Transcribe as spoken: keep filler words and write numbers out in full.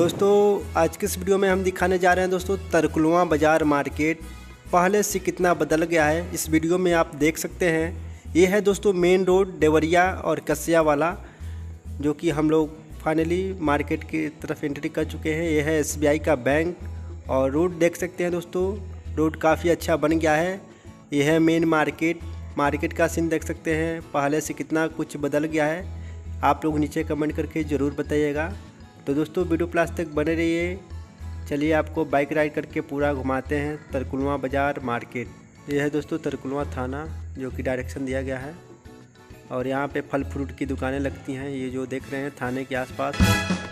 दोस्तों आज के इस वीडियो में हम दिखाने जा रहे हैं दोस्तों तरकुलवा बाज़ार मार्केट पहले से कितना बदल गया है। इस वीडियो में आप देख सकते हैं ये है दोस्तों मेन रोड देवरिया और कस्या वाला, जो कि हम लोग फाइनली मार्केट की तरफ एंट्री कर चुके हैं। यह है एसबीआई का बैंक और रोड देख सकते हैं दोस्तों, रोड काफ़ी अच्छा बन गया है। यह है मेन मार्केट, मार्केट का सीन देख सकते हैं पहले से कितना कुछ बदल गया है। आप लोग नीचे कमेंट करके ज़रूर बताइएगा। तो दोस्तों वीडियो क्लास तक बने रहिए। चलिए आपको बाइक राइड करके पूरा घुमाते हैं तरकुलवा बाज़ार मार्केट। यह है दोस्तों तरकुलवा थाना, जो कि डायरेक्शन दिया गया है और यहाँ पे फल फ्रूट की दुकानें लगती हैं। ये जो देख रहे हैं थाने के आसपास।